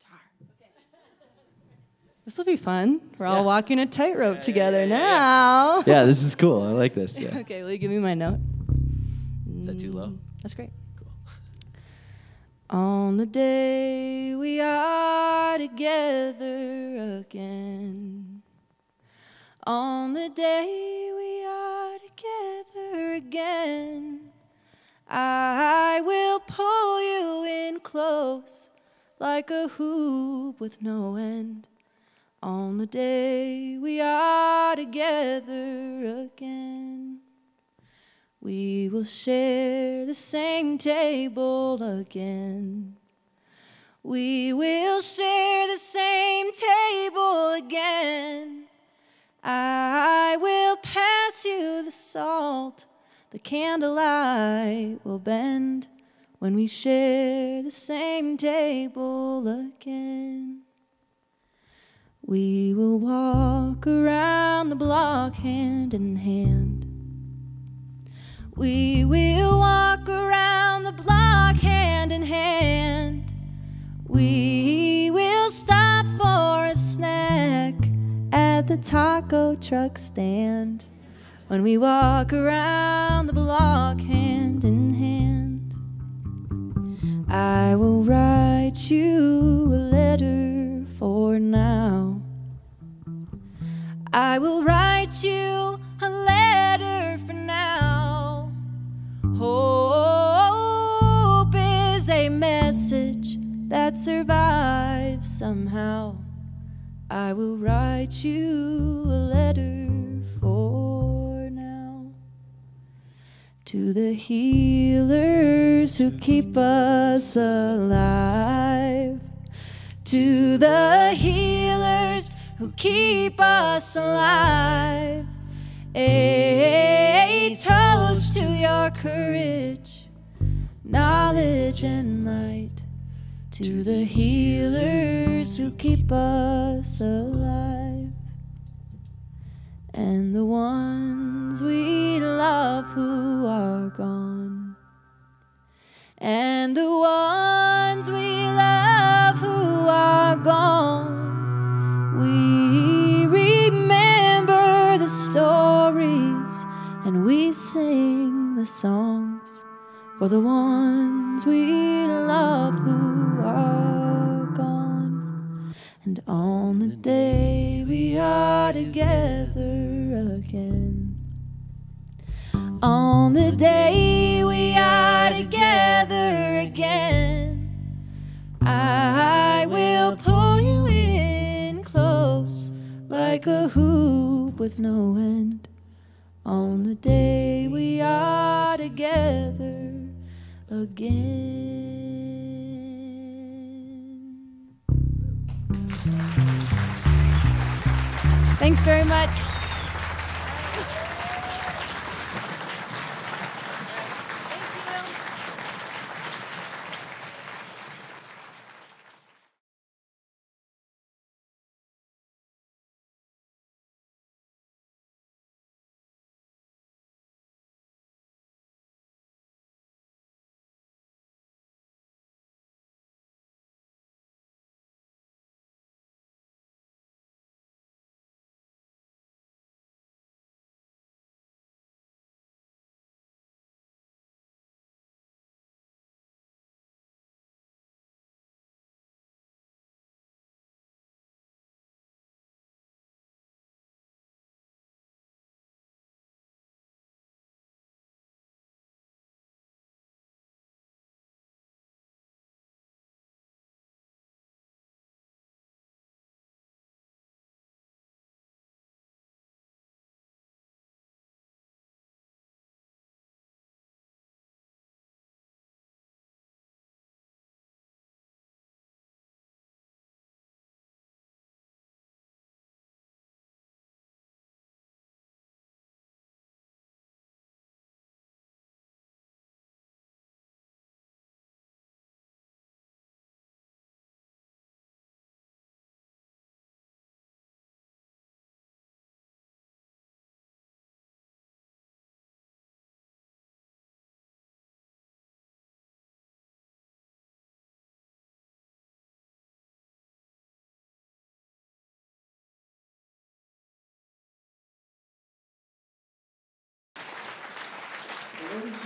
guitar. This will be fun. We're all walking a tightrope together now. Yeah, this is cool. I like this. Yeah. Okay, will you give me my note? Is that too low? That's great. Cool. On the day we are together again. On the day we are together again. I will pull you in close like a hoop with no end. On the day we are together again, we will share the same table again. We will share the same table again. I will pass you the salt. The candlelight will bend when we share the same table again. We will walk around the block hand in hand. We will walk around the block hand in hand. We will stop for a snack at the taco truck stand when we walk around the block hand in hand. I will write you a letter for now. I will write you a letter for now. Hope is a message that survives somehow. I will write you a letter for now. To the healers who keep us alive. To the healers who keep us alive. A toast to your courage, knowledge and light. To the healers who keep us alive. And the ones we love who are gone. And the ones we love who are gone. We remember the stories and we sing the songs for the ones we love who are gone. And on the day we are together again. On the day we are together again. I will pull you in like a hoop with no end. On the day we are together again. Thanks very much.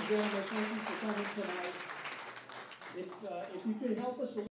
Bill, and thank you for coming tonight. If you could help us a little